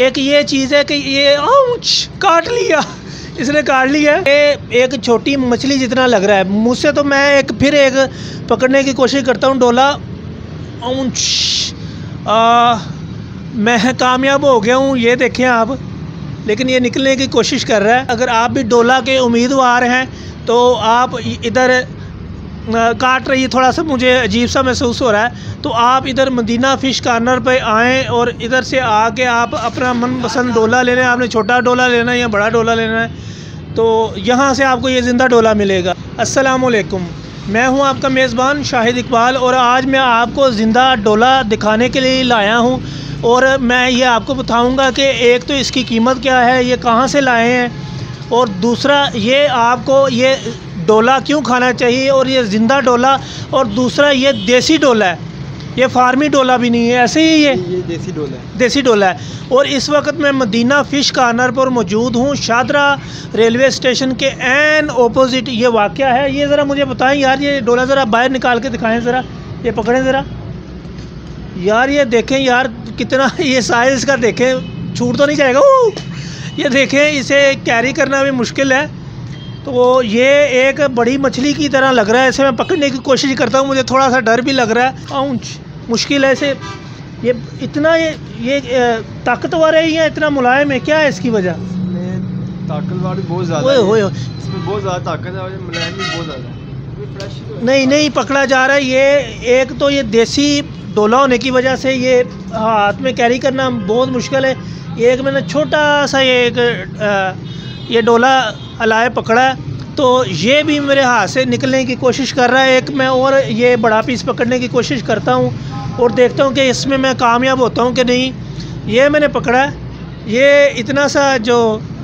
एक ये चीज़ है कि ये काट लिया, इसने काट लिया। ये एक छोटी मछली जितना लग रहा है मुँह से। तो मैं फिर एक पकड़ने की कोशिश करता हूँ डोला। मैं कामयाब हो गया हूँ, ये देखें आप। लेकिन ये निकलने की कोशिश कर रहा है। अगर आप भी डोला के उम्मीदवार हैं तो आप इधर काट रही है, थोड़ा सा मुझे अजीब सा महसूस हो रहा है, तो आप इधर मदीना फिश कॉर्नर पे आएँ और इधर से आके आप अपना मनपसंद डोला ले लें। आपने छोटा डोला लेना है या बड़ा डोला लेना है, तो यहाँ से आपको ये ज़िंदा डोला मिलेगा। अस्सलाम वालेकुम, मैं हूँ आपका मेज़बान शाहिद इकबाल और आज मैं आपको ज़िंदा डोला दिखाने के लिए लाया हूँ। और मैं ये आपको बताऊँगा कि एक तो इसकी कीमत क्या है, ये कहाँ से लाए हैं, और दूसरा ये आपको ये डोला क्यों खाना चाहिए, और ये ज़िंदा डोला, और दूसरा ये देसी डोला है, ये फार्मी डोला भी नहीं है, ऐसे ही ये देसी डोला है, देसी डोला है। और इस वक्त मैं मदीना फिश कॉर्नर पर मौजूद हूँ, शादरा रेलवे स्टेशन के एन ऑपोजिट ये वाक़या है। ये ज़रा मुझे बताएं यार, ये डोला ज़रा बाहर निकाल के दिखाएँ ज़रा, ये पकड़ें ज़रा यार, ये देखें यार कितना, ये साइज़ का देखें, छूट तो नहीं जाएगा। ये देखें, इसे कैरी करना भी मुश्किल है। तो ये एक बड़ी मछली की तरह लग रहा है, इसे मैं पकड़ने की कोशिश करता हूँ, मुझे थोड़ा सा डर भी लग रहा है। मुश्किल है इसे, ये इतना ये ताकतवर है या इतना मुलायम है, क्या है इसकी वजह? ताकतवर बहुत ज़्यादा है, इसमें बहुत ज़्यादा ताकत है और मुलायम भी बहुत ज़्यादा है। नहीं पकड़ा जा रहा है ये। एक तो ये देसी डोला होने की वजह से ये हाथ में कैरी करना बहुत मुश्किल है। ये एक मैंने छोटा सा ये डोला अलाए पकड़ा, तो ये भी मेरे हाथ से निकलने की कोशिश कर रहा है। एक मैं और ये बड़ा पीस पकड़ने की कोशिश करता हूँ और देखता हूँ कि इसमें मैं कामयाब होता हूँ कि नहीं। ये मैंने पकड़ा, ये इतना सा जो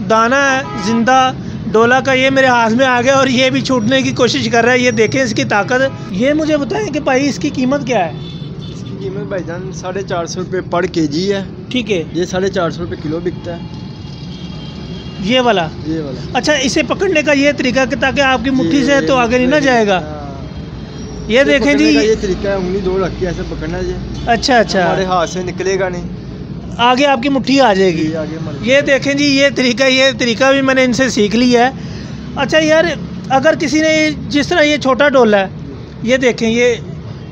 दाना है ज़िंदा डोला का, ये मेरे हाथ में आ गया और ये भी छूटने की कोशिश कर रहा है। ये देखें इसकी ताकत। ये मुझे बताएं कि भाई इसकी कीमत क्या है? इसकी कीमत भाईजान 450 रुपये पर kg है। ठीक है, ये 450 रुपये किलो बिकता है ये वाला। अच्छा, इसे पकड़ने का ये तरीका कि ताकि आपकी मुट्ठी से तो आगे नहीं ना जाएगा। ये देखें जी, ये तरीका है, उंगली दो रख के ऐसे पकड़ना चाहिए। अच्छा, हमारे हाथ से निकलेगा नहीं, आगे आपकी मुट्ठी आ जाएगी। ये देखें जी, ये तरीका भी मैंने इनसे सीख लिया है। अच्छा यार, अगर किसी ने जिस तरह ये छोटा डोला है, ये देखें, ये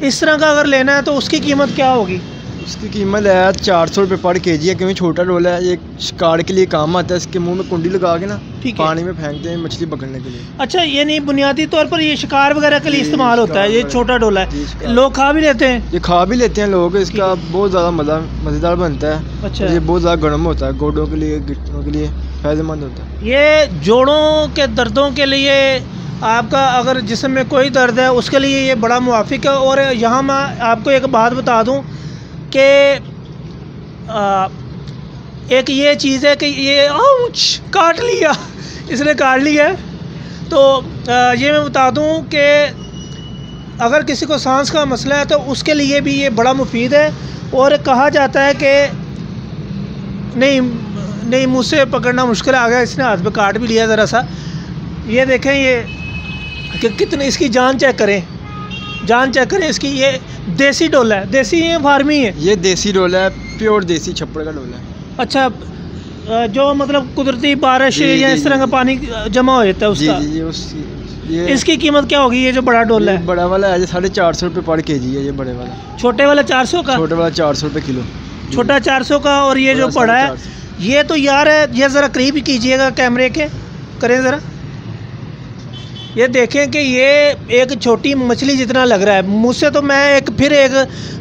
इस तरह का अगर लेना है तो उसकी कीमत क्या होगी? इसकी कीमत है 400 रुपये पर kg है, क्योंकि छोटा डोला है। ये शिकार के लिए काम आता है, इसके मुंह में कुंडी लगा के ना पानी में फेंकते हैं मछली पकड़ने के लिए। अच्छा, ये नहीं, बुनियादी तौर पर ये शिकार वगैरह के लिए इस्तेमाल होता है। ये छोटा डोला है, लोग खा भी लेते हैं। ये खा भी लेते हैं लोग, इसका बहुत ज़्यादा मज़ेदार बनता है। अच्छा, ये बहुत ज़्यादा गर्म होता है, गोडों के लिए, गिट्टों के लिए फायदेमंद होता है। ये जोड़ों के दर्दों के लिए, आपका अगर जिसम में कोई दर्द है उसके लिए ये बड़ा मुवाफिक है। और यहाँ मैं आपको एक बात बता दूँ कि एक ये चीज़ है कि ये काट लिया, इसने काट लिया। तो ये मैं बता दूं कि अगर किसी को सांस का मसला है तो उसके लिए भी ये बड़ा मुफीद है। और कहा जाता है कि नहीं, मुझसे पकड़ना मुश्किल आ गया, इसने हाथ पे काट भी लिया ज़रा सा। ये देखें, ये कि कितने, इसकी जान चेक करें इसकी। ये देसी डोला है, देसी है फार्मी है? ये देसी डोला है, प्योर देसी छप्पड़ का डोला है। अच्छा, जो मतलब कुदरती बारिश या इस तरह का पानी जमा हो जाता है उसका। इसकी कीमत क्या होगी, ये जो बड़ा डोला है? बड़ा वाला है 450 रुपये पर kg है, ये बड़े वाला। छोटे वाला 400 का? छोटे वाला 400 रुपये किलो, छोटा 400 का। और ये जो बड़ा है ये तो यार है, ये ज़रा करीब कीजिएगा कैमरे के, करें ज़रा। ये देखें कि ये एक छोटी मछली जितना लग रहा है मुझसे। तो मैं फिर एक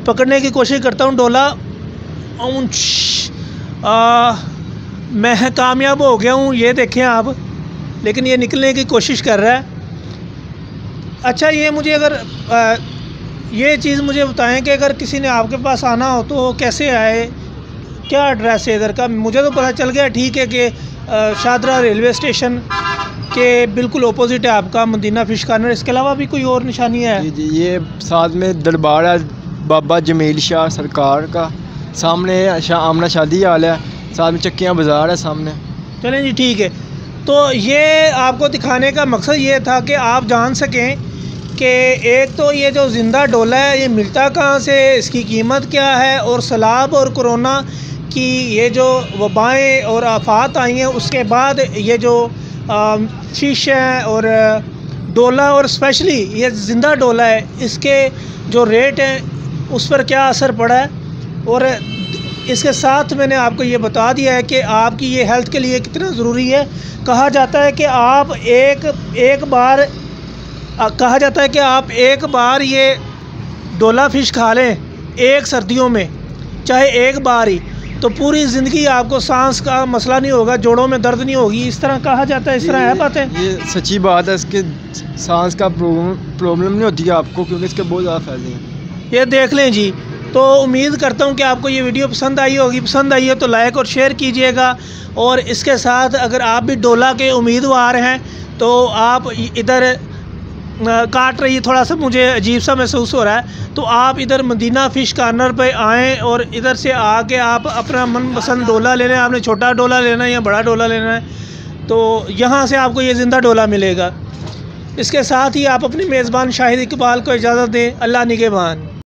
पकड़ने की कोशिश करता हूँ डोला। मैं कामयाब हो गया हूँ, ये देखें आप। लेकिन ये निकलने की कोशिश कर रहा है। अच्छा, ये मुझे अगर ये चीज़ मुझे बताएं कि अगर किसी ने आपके पास आना हो तो कैसे आए, क्या एड्रेस है इधर का? मुझे तो पता चल गया, ठीक है, कि शादरा रेलवे स्टेशन के बिल्कुल अपोजिट है आपका मदीना फिश कॉर्नर। इसके अलावा भी कोई और निशानी है? जी, ये साथ में दरबार है बाबा जमेल शाह सरकार का, सामने आमना शादी हाल है, साथ में चक्कियाँ बाज़ार है सामने। चलें जी, ठीक है। तो ये आपको दिखाने का मकसद ये था कि आप जान सकें कि एक तो ये जो ज़िंदा डोला है ये मिलता कहाँ से, इसकी कीमत क्या है, और सलाब और कोरोना कि ये जो वबाएँ और आफात आई हैं उसके बाद ये जो शीशा और डोला और स्पेशली ये ज़िंदा डोला है इसके जो रेट हैं उस पर क्या असर पड़ा है। और इसके साथ मैंने आपको ये बता दिया है कि आपकी ये हेल्थ के लिए कितना ज़रूरी है। कहा जाता है कि आप एक बार ये डोला फ़िश खा लें एक सर्दियों में, चाहे एक बार ही, तो पूरी ज़िंदगी आपको सांस का मसला नहीं होगा, जोड़ों में दर्द नहीं होगी। इस तरह कहा जाता है, इस तरह है बातें। ये सच्ची बात है, इसके सांस का प्रॉब्लम नहीं होती है आपको, क्योंकि इसके बहुत ज़्यादा फायदे हैं। ये देख लें जी। तो उम्मीद करता हूँ कि आपको ये वीडियो पसंद आई होगी। पसंद आई है तो लाइक और शेयर कीजिएगा। और इसके साथ अगर आप भी डोला के उम्मीदवार हैं तो आप इधर काट रही है, थोड़ा सा मुझे अजीब सा महसूस हो रहा है, तो आप इधर मदीना फ़िश कॉर्नर पे आएँ और इधर से आके आप अपना मनपसंद डोला ले लें। आपने छोटा डोला लेना है या बड़ा डोला लेना है, तो यहाँ से आपको ये ज़िंदा डोला मिलेगा। इसके साथ ही आप अपने मेज़बान शाहिद इकबाल को इजाज़त दें। अल्लाह निगहबान।